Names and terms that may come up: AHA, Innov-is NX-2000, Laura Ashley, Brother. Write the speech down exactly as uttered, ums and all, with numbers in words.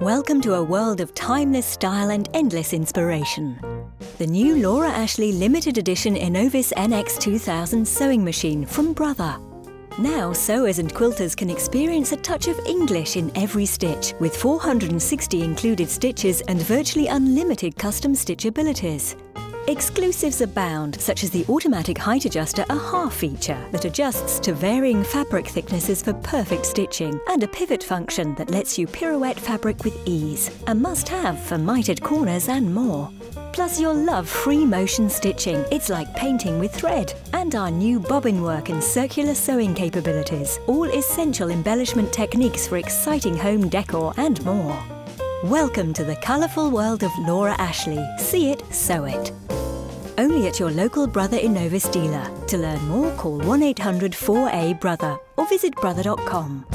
Welcome to a world of timeless style and endless inspiration. The new Laura Ashley limited edition Innov-is N X two thousand sewing machine from Brother. Now sewers and quilters can experience a touch of English in every stitch, with four hundred sixty included stitches and virtually unlimited custom stitch abilities. Exclusives abound, such as the automatic height adjuster A H A feature that adjusts to varying fabric thicknesses for perfect stitching, and a pivot function that lets you pirouette fabric with ease, a must-have for mitered corners and more. Plus you'll love free motion stitching, it's like painting with thread, and our new bobbin work and circular sewing capabilities, all essential embellishment techniques for exciting home decor and more. Welcome to the colourful world of Laura Ashley. See it, sew it. Only at your local Brother Innov-is dealer. To learn more, call one eight hundred four A Brother or visit brother dot com.